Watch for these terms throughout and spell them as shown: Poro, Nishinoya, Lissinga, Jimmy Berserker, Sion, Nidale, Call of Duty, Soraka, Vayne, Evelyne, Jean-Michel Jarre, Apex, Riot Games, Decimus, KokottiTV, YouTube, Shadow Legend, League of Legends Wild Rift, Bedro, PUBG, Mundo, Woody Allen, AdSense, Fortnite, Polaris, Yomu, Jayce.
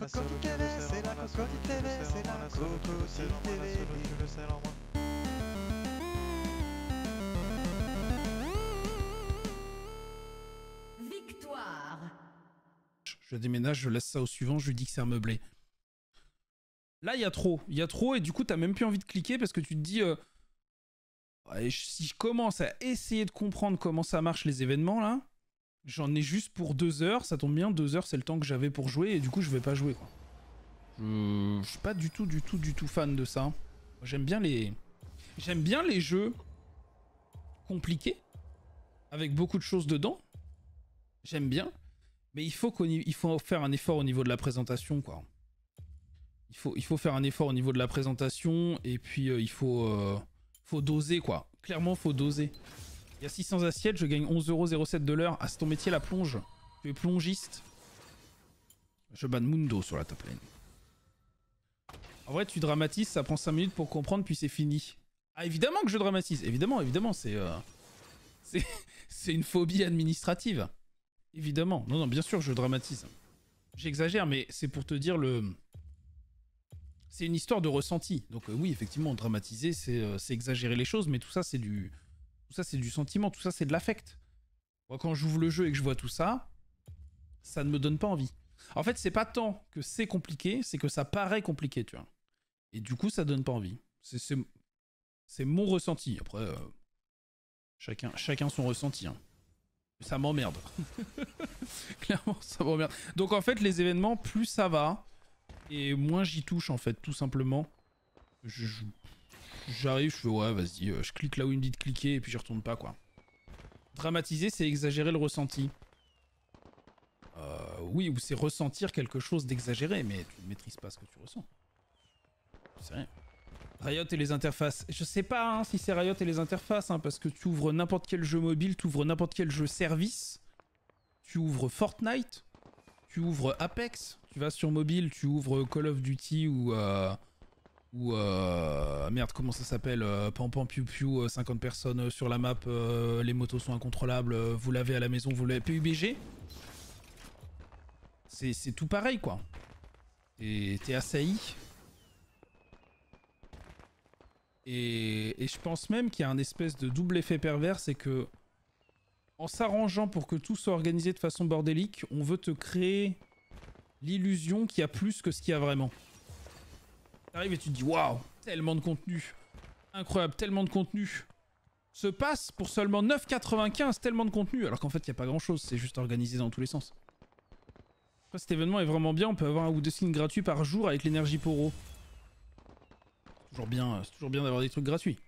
Kokotti TV, c'est la Kokotti TV, c'est la Kokotti TV. Victoire. Je déménage, je laisse ça au suivant, je lui dis que c'est un meublé. Là, il y a trop, et du coup, t'as même plus envie de cliquer parce que tu te dis... si je commence à essayer de comprendre comment ça marche les événements, là, j'en ai juste pour 2 heures, ça tombe bien, 2 heures, c'est le temps que j'avais pour jouer, et du coup, je vais pas jouer, quoi. Je suis pas du tout fan de ça. J'aime bien les jeux compliqués, avec beaucoup de choses dedans. J'aime bien, mais il faut faire un effort au niveau de la présentation, quoi. Il faut faire un effort au niveau de la présentation, et puis il faut doser, quoi. Clairement, faut doser. Il y a 600 assiettes, je gagne 11,07 € de l'heure. Ah, c'est ton métier, la plonge. Tu es plongiste. Je banne Mundo sur la top lane. En vrai, tu dramatises, ça prend 5 minutes pour comprendre, puis c'est fini. Ah, évidemment que je dramatise. Évidemment, c'est... c'est une phobie administrative. Évidemment. Non, bien sûr, je dramatise. J'exagère, mais c'est pour te dire le... C'est une histoire de ressenti. Donc oui, effectivement, dramatiser, c'est exagérer les choses, mais tout ça, c'est du... Tout ça, c'est du sentiment, tout ça, c'est de l'affect. Moi, quand j'ouvre le jeu et que je vois tout ça, ça ne me donne pas envie. En fait, c'est pas tant que c'est compliqué, c'est que ça paraît compliqué, tu vois. Et du coup, ça donne pas envie. C'est mon ressenti. Après, chacun son ressenti. Hein. Ça m'emmerde. Clairement, ça m'emmerde. Donc en fait, les événements, plus ça va, et moins j'y touche, en fait, tout simplement. J'arrive, je fais ouais, vas-y, je clique là où il me dit de cliquer et puis je retourne pas, quoi. Dramatiser, c'est exagérer le ressenti. Oui, ou c'est ressentir quelque chose d'exagéré, mais tu ne maîtrises pas ce que tu ressens. C'est rien. Riot et les interfaces. Je sais pas hein, si c'est Riot et les interfaces, hein, parce que tu ouvres n'importe quel jeu mobile, tu ouvres n'importe quel jeu service, tu ouvres Fortnite, tu ouvres Apex, tu vas sur mobile, tu ouvres Call of Duty ou merde, comment ça s'appelle, Pampan Piu Piu, 50 personnes sur la map, les motos sont incontrôlables, vous l'avez à la maison, vous l'avez PUBG. C'est tout pareil, quoi. Et t'es assailli. Et je pense même qu'il y a un espèce de double effet pervers, c'est que en s'arrangeant pour que tout soit organisé de façon bordélique, on veut te créer l'illusion qu'il y a plus que ce qu'il y a vraiment. T'arrives et tu te dis waouh, tellement de contenu, incroyable, tellement de contenu. Se passe pour seulement 9,95 €, tellement de contenu, alors qu'en fait il n'y a pas grand chose, c'est juste organisé dans tous les sens. Après, cet événement est vraiment bien, on peut avoir un ou 2 skins gratuits par jour avec l'énergie Poro. C'est toujours bien d'avoir des trucs gratuits.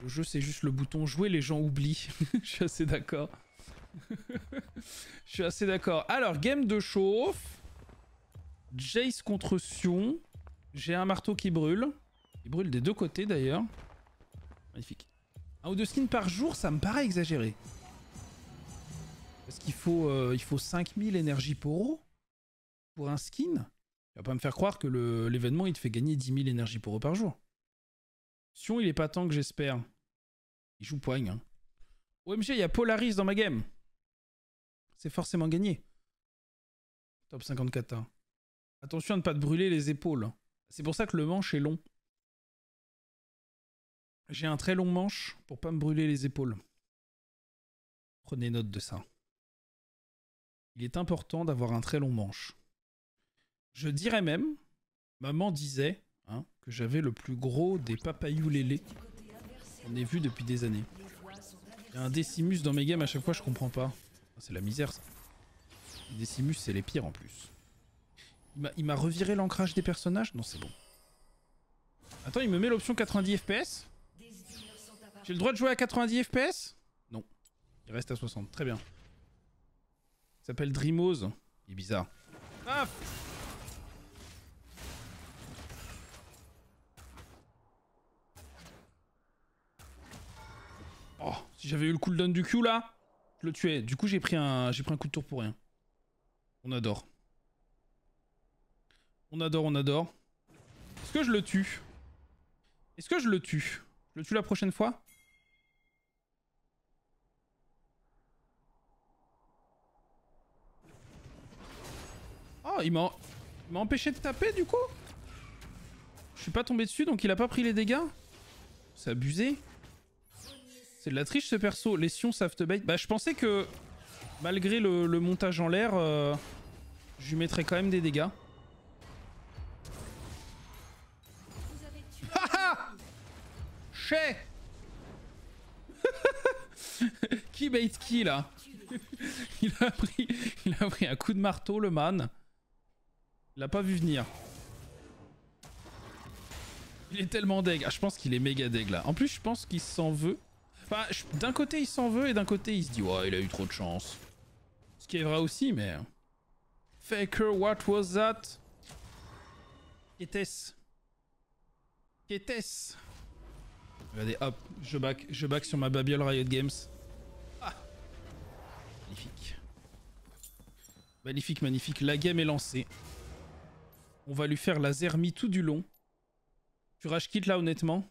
Le jeu c'est juste le bouton jouer, les gens oublient. Je suis assez d'accord. Je suis assez d'accord. Alors, game de chauffe. Jayce contre Sion. J'ai un marteau qui brûle. Il brûle des deux côtés d'ailleurs. Magnifique. Un ou 2 skins par jour, ça me paraît exagéré. Parce qu'il faut, il faut 5000 énergies Poro pour un skin. Il va pas me faire croire que l'événement, il te fait gagner 10 000 énergies Poro par jour. Sion, il est pas tank, j'espère. Il joue poigne. Hein. OMG, il y a Polaris dans ma game. C'est forcément gagné. Top 50 kata. Attention à ne pas te brûler les épaules. C'est pour ça que le manche est long. J'ai un très long manche pour pas me brûler les épaules. Prenez note de ça. Il est important d'avoir un très long manche. Je dirais même, maman disait hein, que j'avais le plus gros des papayou lélé qu'on ait vu depuis des années. Il y a un Decimus dans mes games à chaque fois, je comprends pas. C'est la misère, ça. Decimus, c'est les pires en plus. Il m'a reviré l'ancrage des personnages ? Non, c'est bon. Attends, il me met l'option 90 FPS ? J'ai le droit de jouer à 90 FPS ? Non. Il reste à 60. Très bien. Il s'appelle Dreamose. Il est bizarre. Ah ! Oh, si j'avais eu le cooldown du Q là, le tuer. Du coup, j'ai pris un coup de tour pour rien. On adore. On adore. Est-ce que je le tue? Je le tue la prochaine fois? Oh, il m'a empêché de taper du coup. Je suis pas tombé dessus, donc il a pas pris les dégâts. C'est abusé. C'est de la triche ce perso. Les Sions savent te bait. Bah je pensais que malgré le montage en l'air, je lui mettrais quand même des dégâts. Haha. Chez. Qui bait qui là? Il a pris un coup de marteau, le man. Il l'a pas vu venir. Il est tellement deg. Ah, je pense qu'il est méga deg là. En plus, je pense qu'il s'en veut. Enfin, d'un côté, il s'en veut et d'un côté, il se dit ouais, il a eu trop de chance. Ce qui est vrai aussi, mais. Faker, what was that? Qu'était-ce? Regardez, hop, je back sur ma babiole Riot Games. Magnifique, magnifique. La game est lancée. On va lui faire la zermie tout du long. Tu rage quittes là, honnêtement.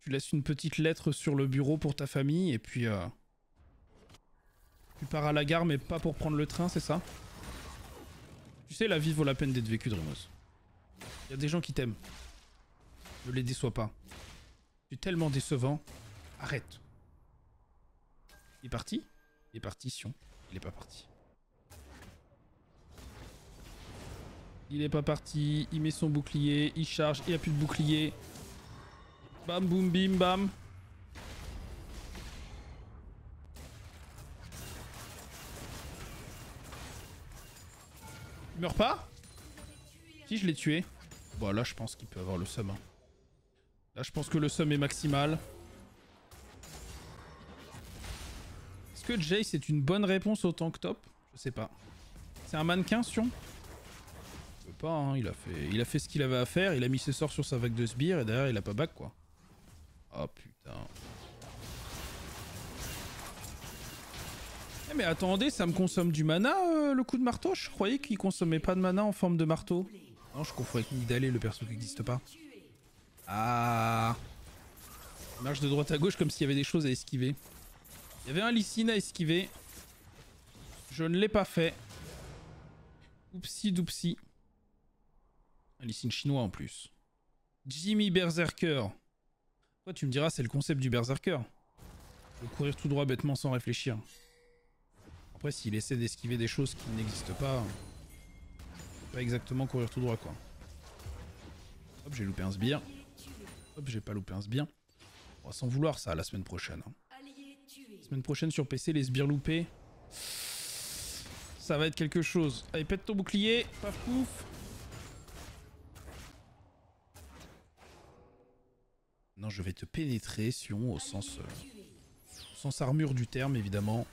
Tu laisses une petite lettre sur le bureau pour ta famille. Et puis... tu pars à la gare, mais pas pour prendre le train, c'est ça? Tu sais, la vie vaut la peine d'être vécue, Dreamose. Il y a des gens qui t'aiment. Ne les déçois pas. Tu es tellement décevant. Arrête. Il est parti? Il est parti, Sion. Il est pas parti. Il est pas parti. Il met son bouclier. Il charge. Il n'y a plus de bouclier. Bam, boum, bim, bam. Il meurt pas? Si, je l'ai tué. Bon, là, je pense qu'il peut avoir le seum. Là, je pense que le seum est maximal. Est-ce que Jayce est une bonne réponse au tank top? Je sais pas. C'est un mannequin, Sion? Je peux pas, hein. Il a fait ce qu'il avait à faire, il a mis ses sorts sur sa vague de sbire et derrière il a pas back quoi. Oh putain. Eh mais attendez, ça me consomme du mana le coup de marteau? Je croyais qu'il consommait pas de mana en forme de marteau. Non, je confonds avec Nidale, le perso qui n'existe pas. Ah. Il marche de droite à gauche comme s'il y avait des choses à esquiver. Il y avait un Lee Sin à esquiver. Je ne l'ai pas fait. Oupsi doupsi. Un Lee Sin chinois en plus. Jimmy Berserker. Toi tu me diras c'est le concept du Berserker. De courir tout droit bêtement sans réfléchir. Après s'il essaie d'esquiver des choses qui n'existent pas. C'est pas exactement courir tout droit quoi. Hop j'ai loupé un sbire. Hop j'ai pas loupé un sbire. On va s'en vouloir ça la semaine prochaine. Hein. Semaine prochaine sur PC, les sbires loupés. Ça va être quelque chose. Allez, pète ton bouclier. Paf pouf. Non, je vais te pénétrer, Sion, au sens armure du terme, évidemment.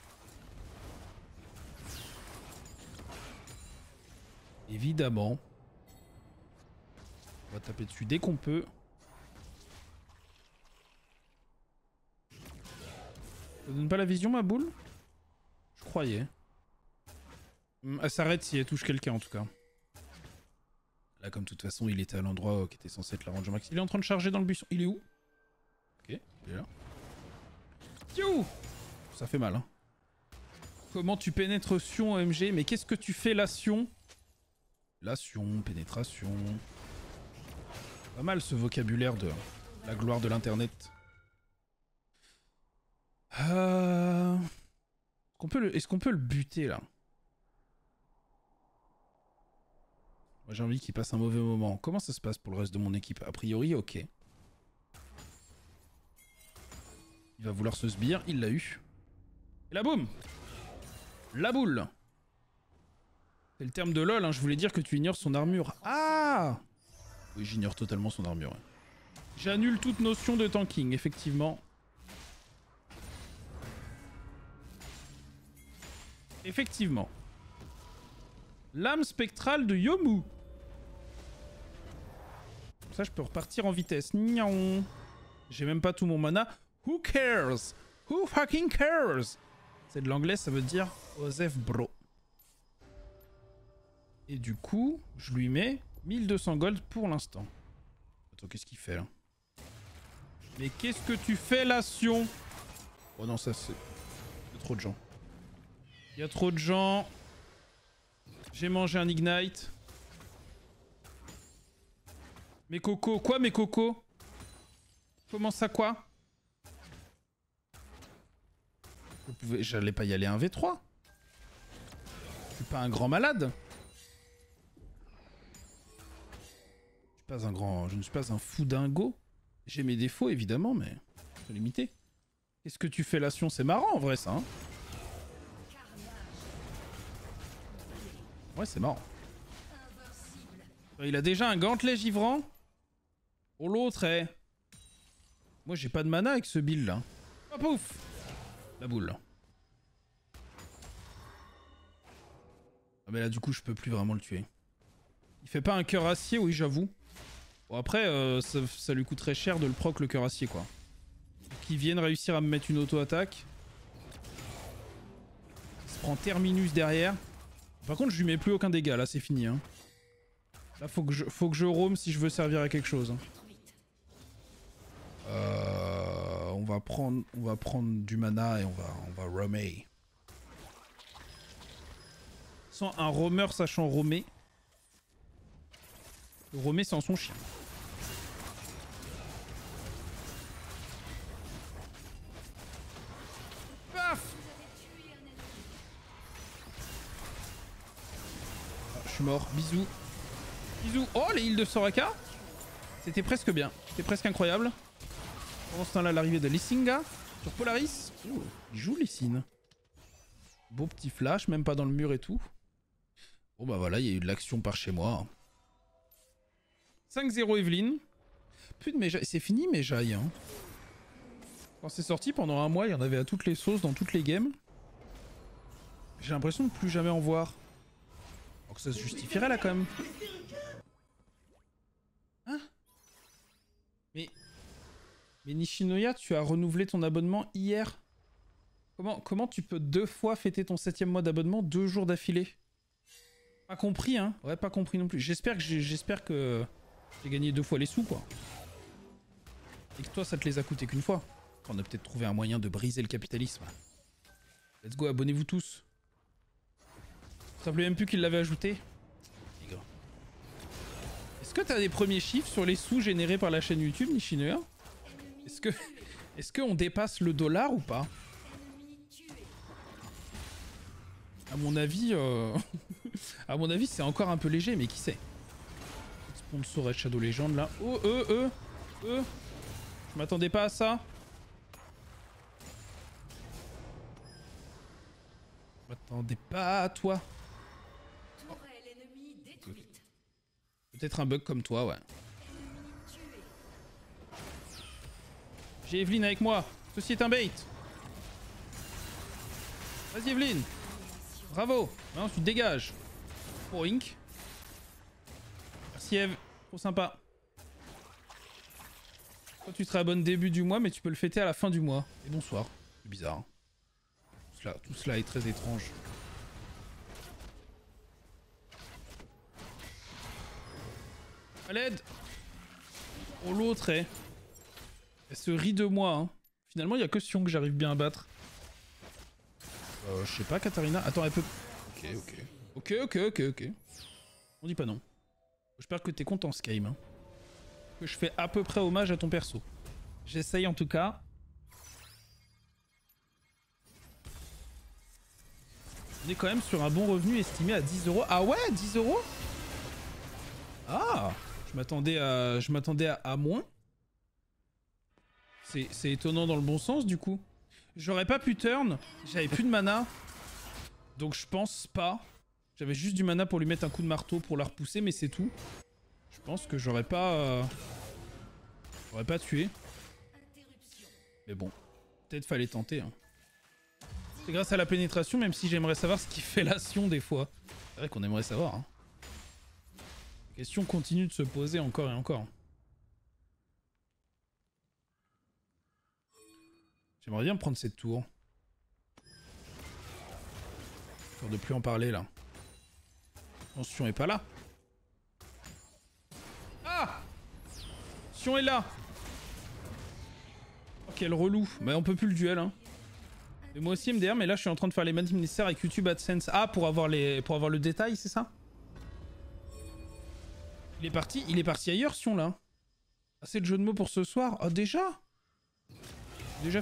Évidemment. On va taper dessus dès qu'on peut. Ça donne pas la vision ma boule? Je croyais. Elle s'arrête si elle touche quelqu'un en tout cas. Là comme de toute façon il était à l'endroit qui était censé être la range max. Il est en train de charger dans le buisson. Il est où? Ok, il est là. You. Ça fait mal hein. Comment tu pénètres Sion OMG? Mais qu'est-ce que tu fais là Sion? La Sion, pénétration. Pas mal ce vocabulaire de la gloire de l'internet. Est-ce qu'on peut le buter là? Moi j'ai envie qu'il passe un mauvais moment. Comment ça se passe pour le reste de mon équipe? A priori, ok. Il va vouloir se sbire, il l'a eu. Et là boum! La boule! C'est le terme de LOL, hein. Je voulais dire que tu ignores son armure. Ah! Oui, j'ignore totalement son armure. Hein. J'annule toute notion de tanking, effectivement. Effectivement. Lame spectrale de Yomu. Comme ça, je peux repartir en vitesse. Niaon. J'ai même pas tout mon mana. Who cares? Who fucking cares? C'est de l'anglais, ça veut dire Osef bro. Et du coup, je lui mets 1200 gold pour l'instant. Attends, qu'est-ce qu'il fait là? Mais qu'est-ce que tu fais là, Sion? Oh non, ça c'est... Il y a trop de gens. Il y a trop de gens. J'ai mangé un ignite. Mes cocos, quoi mes cocos? Comment ça quoi? J'allais pas y aller un V3. Je suis pas un grand malade. Je ne suis pas un fou dingo. J'ai mes défauts évidemment, mais je peux limiter. Qu'est-ce que tu fais là, Sion? C'est marrant en vrai ça. Hein ouais, c'est marrant. Il a déjà un gantelet givrant. Oh l'autre est. Moi j'ai pas de mana avec ce build là. Oh pouf! La boule là. Ah mais là du coup je peux plus vraiment le tuer. Il fait pas un cœur acier, oui j'avoue. Bon après ça lui coûterait cher de le proc le cœur acier quoi. Qu'il vienne réussir à me mettre une auto-attaque. Il se prend Terminus derrière. Par contre je lui mets plus aucun dégât, là c'est fini. Hein. Là faut que je roam si je veux servir à quelque chose. Hein. On va prendre du mana et on va roamer. Sans un roamer sachant roamer. Roamer sans son chien. Paf ! Ah, je suis mort. Bisous. Bisous. Oh les heals de Soraka. C'était presque bien. C'était presque incroyable. Pendant ce temps-là, l'arrivée de Lissinga sur Polaris. Ouh, il joue Lee Sin. Beau petit flash, même pas dans le mur et tout. Bon bah voilà, il y a eu de l'action par chez moi. 5-0 Evelyne. Putain mais c'est fini mes jailles. Hein. Quand c'est sorti pendant un mois, il y en avait à toutes les sauces dans toutes les games. J'ai l'impression de plus jamais en voir. Alors que ça se justifierait là quand même. Hein? Mais Nishinoya, tu as renouvelé ton abonnement hier. Comment tu peux deux fois fêter ton 7e mois d'abonnement 2 jours d'affilée? Pas compris, hein? Ouais, pas compris non plus. J'espère que j'ai gagné 2 fois les sous, quoi. Et que toi, ça te les a coûté qu'une fois. On a peut-être trouvé un moyen de briser le capitalisme. Let's go, abonnez-vous tous. Je ne savais même plus qu'il l'avait ajouté. Est-ce que tu as des premiers chiffres sur les sous générés par la chaîne YouTube, Nishinoya? Est-ce qu'on dépasse le dollar ou pas? À mon avis, c'est encore un peu léger, mais qui sait? Sponsor et Shadow Legend là. Oh, je m'attendais pas à ça. Je m'attendais pas à toi. Oh. Peut-être un bug comme toi, ouais. J'ai Evelyne avec moi. Ceci est un bait. Vas-y Evelyne. Bravo. Maintenant tu te dégages. Oh, Inc. Merci Eve. Trop sympa. Toi tu seras à bon début du mois mais tu peux le fêter à la fin du mois. Et bonsoir. C'est bizarre. Hein. Tout cela est très étrange. À l'aide. Oh l'autre est... Elle se rit de moi. Hein. Finalement, il n'y a que Sion que j'arrive bien à battre. Je sais pas, Katharina. Attends, elle peut... Ok. On dit pas non. J'espère que t'es content, ce game. Hein. Que je fais à peu près hommage à ton perso. J'essaye en tout cas. On est quand même sur un bon revenu estimé à 10 €. Ah ouais, 10 €. Ah, je m'attendais à moins. C'est étonnant dans le bon sens du coup. J'aurais pas pu turn, j'avais plus de mana. Donc je pense pas. J'avais juste du mana pour lui mettre un coup de marteau pour la repousser mais c'est tout. Je pense que j'aurais pas tué. Mais bon, peut-être fallait tenter. Hein. C'est grâce à la pénétration même si j'aimerais savoir ce qui fait la Sion des fois. C'est vrai qu'on aimerait savoir. Hein. La question continue de se poser encore et encore. J'aimerais bien prendre cette tour. Histoire de plus en parler là. Sion est pas là. Ah! Sion est là! Oh quel relou! Mais on peut plus le duel hein. Et moi aussi MDR, mais là je suis en train de faire les mêmes nécessaires avec YouTube AdSense. Ah, pour avoir le détail, c'est ça? Il est parti ailleurs, Sion, là. Assez de jeux de mots pour ce soir. Ah, déjà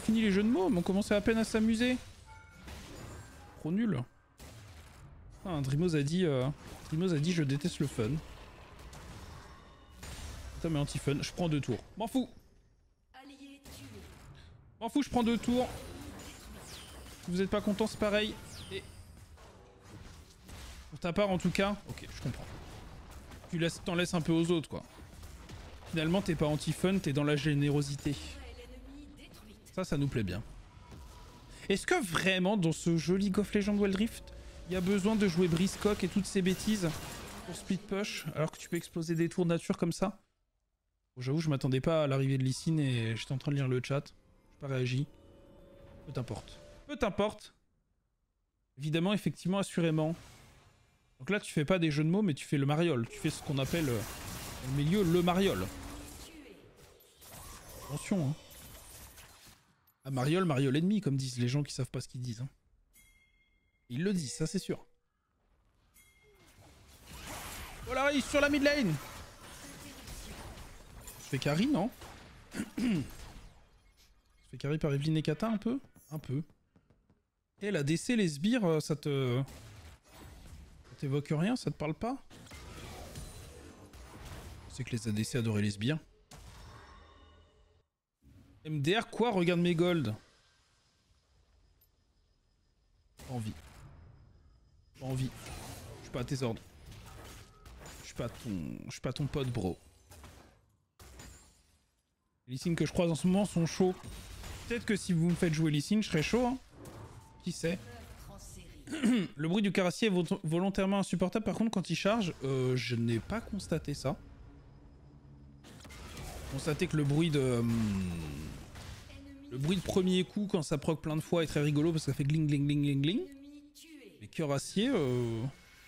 fini les jeux de mots, mais on commençait à peine à s'amuser. Trop nul. Ah, Dreamose a dit... je déteste le fun. Putain, mais anti-fun. Je prends 2 tours. M'en fous. Je prends 2 tours. Si vous êtes pas content, c'est pareil. Et... pour ta part, en tout cas... Ok, je comprends. Tu t'en laisses un peu aux autres, quoi. Finalement, t'es pas anti-fun, t'es dans la générosité. Ça, ça nous plaît bien. Est-ce que vraiment, dans ce jeu League of Legends Wild Rift, il y a besoin de jouer Briscock et toutes ces bêtises pour split push, alors que tu peux exploser des tours nature comme ça? Bon, j'avoue, je m'attendais pas à l'arrivée de Lee Sin et j'étais en train de lire le chat. J'ai pas réagi. Peu importe. Peu importe. Évidemment, effectivement, assurément. Donc là, tu fais pas des jeux de mots, mais tu fais le mariole. Tu fais ce qu'on appelle, au milieu, le mariole. Attention, hein. Ah, mariole, mariole ennemi, comme disent les gens qui savent pas ce qu'ils disent. Hein. Ils le disent, ça c'est sûr. Polaris sur la mid lane. On se fait carry, non? On se fait carry par Evelyne et Kata un peu? Un peu. Et la DC, les sbires, ça te... ça t'évoque rien? Ça te parle pas? C'est que les ADC adoraient les sbires. MDR quoi? Regarde mes golds. Pas envie. Pas envie. Je suis pas à tes ordres. Je suis pas ton pote, bro. Les signes que je croise en ce moment sont chauds. Peut-être que si vous me faites jouer Lee Sin, je serais chaud, hein. Qui sait? Le bruit du cuirassier est volontairement insupportable. Par contre, quand il charge, je n'ai pas constaté ça. Constaté que le bruit de premier coup, quand ça proc plein de fois, est très rigolo parce que ça fait gling gling gling gling gling. Les cuirassiers,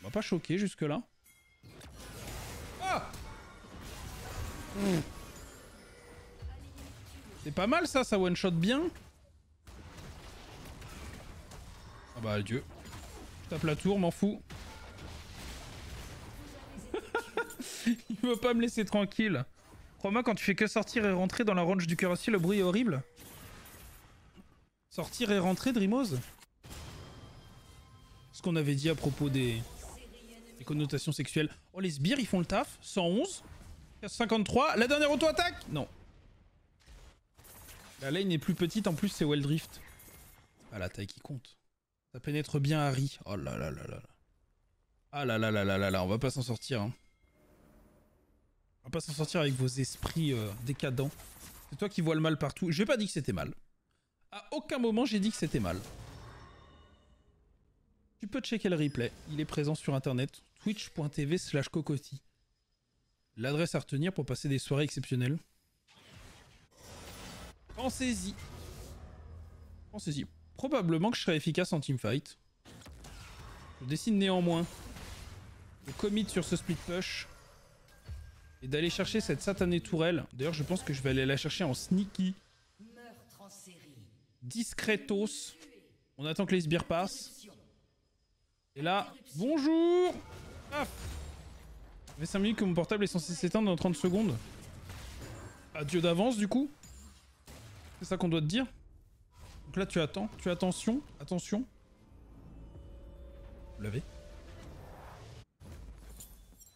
m'a pas choqué jusque-là. Ah, c'est pas mal ça, ça one-shot bien. Ah bah adieu. Je tape la tour, m'en fous. Il veut pas me laisser tranquille. Crois-moi, quand tu fais que sortir et rentrer dans la range du cuirassier, le bruit est horrible. Sortir et rentrer, Dreamose. Ce qu'on avait dit à propos des connotations sexuelles. Oh, les sbires, ils font le taf. 111. 53. La dernière auto-attaque. Non. La lane est plus petite, en plus c'est Wild Rift. Ah, la taille qui compte. Ça pénètre bien Harry. Oh là là là là là. Ah là là là là là là, on va pas s'en sortir. Hein. On va pas s'en sortir avec vos esprits décadents. C'est toi qui vois le mal partout. J'ai pas dit que c'était mal. À aucun moment j'ai dit que c'était mal. Tu peux checker le replay. Il est présent sur internet. twitch.tv/kokotti. L'adresse à retenir pour passer des soirées exceptionnelles. Pensez-y. Pensez-y. Probablement que je serai efficace en teamfight. Je décide néanmoins de commit sur ce split push et d'aller chercher cette satanée tourelle. D'ailleurs, je pense que je vais aller la chercher en sneaky. Discretos. On attend que les sbires passent. Et là, bonjour. Paf. Ça fait 5 minutes que mon portable est censé s'éteindre dans 30 secondes. Adieu d'avance, du coup. C'est ça qu'on doit te dire. Donc là, tu attends. Tu attention. Attention. Vous l'avez.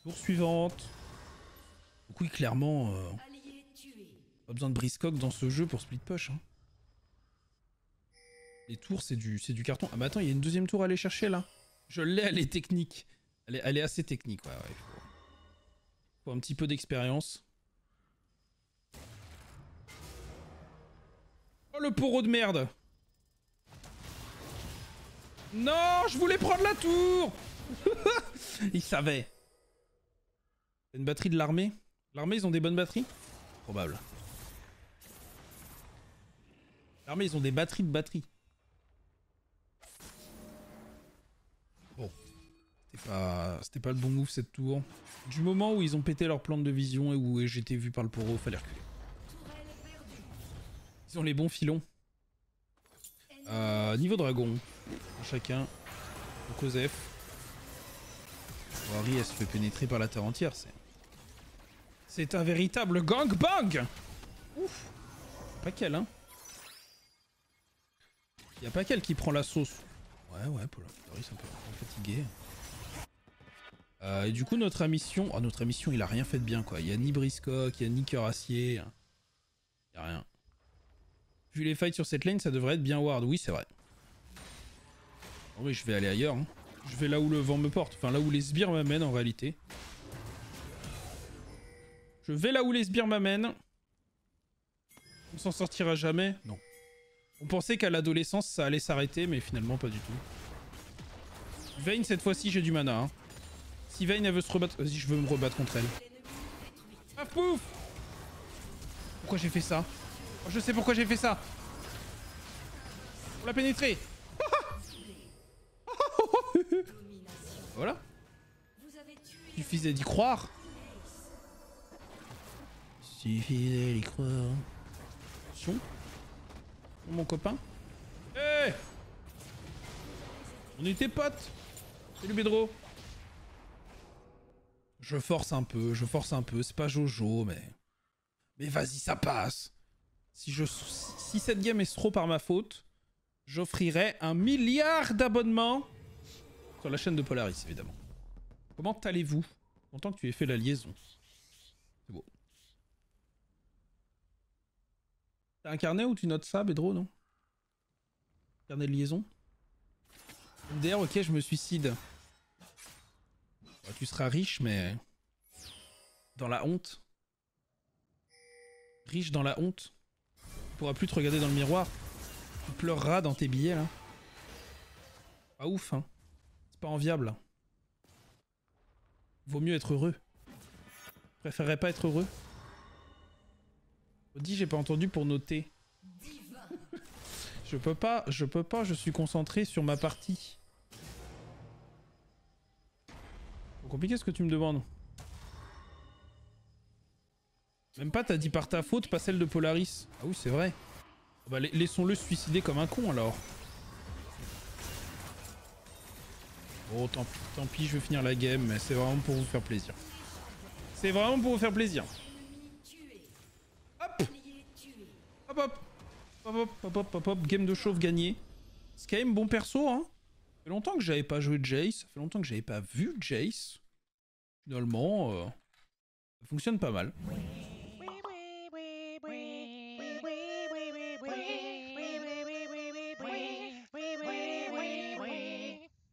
Tour suivante. Donc oui, clairement... pas besoin de Briscock dans ce jeu pour split push. Hein. Les tours, c'est du carton. Ah mais attends, il y a une deuxième tour à aller chercher, là. Je l'ai, elle est technique. Elle est assez technique, ouais. Faut un petit peu d'expérience. Le Poro de merde. Non, je voulais prendre la tour. Il savait. Une batterie de l'armée. L'armée, ils ont des bonnes batteries? Probable. L'armée, ils ont des batteries de batterie. Bon. C'était pas le bon move, cette tour. Du moment où ils ont pété leur plante de vision et où j'étais vu par le Poro, fallait reculer. Ils ont les bons filons. Niveau dragon, chacun. Donc Osef. Harry, elle se fait pénétrer par la terre entière. C'est un véritable gangbang. Ouf. Pas qu'elle, hein. Y a pas qu'elle qui prend la sauce. Ouais, Polaris un peu fatigué. Et du coup, notre mission... Oh, notre mission, il a rien fait de bien, quoi. Il y a ni briscoque, il y a ni cœur acier. Il y a rien. Vu les fights sur cette lane, ça devrait être bien ward. Oui, c'est vrai. Non, mais je vais aller ailleurs. Hein. Je vais là où le vent me porte. Enfin, là où les sbires m'amènent, en réalité. Je vais là où les sbires m'amènent. On s'en sortira jamais? Non. On pensait qu'à l'adolescence, ça allait s'arrêter, mais finalement, pas du tout. Vayne, cette fois-ci, j'ai du mana. Hein. Si Vayne, elle veut se rebattre... Vas-y, je veux me rebattre contre elle. Ah, pouf! Pourquoi j'ai fait ça? Oh, je sais pourquoi j'ai fait ça. On l'a pénétré. Voilà. Suffisait d'y croire. Suffisait d'y croire. Attention. Mon copain. Hé hey, on était potes. Salut Bedro. Je force un peu. C'est pas Jojo, mais... Mais vas-y, ça passe. Si cette game est trop par ma faute, j'offrirai 1 milliard d'abonnements sur la chaîne de Polaris, évidemment. Comment allez-vous? Content que tu aies fait la liaison. C'est beau. T'as un carnet où tu notes ça, Bedro, non? Carnet de liaison. MDR, ok, je me suicide. Bah, tu seras riche, mais... Dans la honte. Riche dans la honte. Tu pourras plus te regarder dans le miroir. Tu pleureras dans tes billets, là. Pas ouf, hein. C'est pas enviable, là. Vaut mieux être heureux. Je préférerais pas être heureux. Audi, j'ai pas entendu pour noter. Je peux pas, je suis concentré sur ma partie. C'est compliqué ce que tu me demandes. Même pas, t'as dit par ta faute, pas celle de Polaris. Ah oui, c'est vrai. Bah, laissons-le se suicider comme un con, alors. Oh, tant pis, je vais finir la game, mais c'est vraiment pour vous faire plaisir. C'est vraiment pour vous faire plaisir. Hop. Hop, hop. Hop, hop, hop, hop, hop, hop. Game de chauve gagnée. C'est quand même bon perso, hein. Ça fait longtemps que j'avais pas joué Jayce. Ça fait longtemps que j'avais pas vu Jayce. Finalement, ça fonctionne pas mal.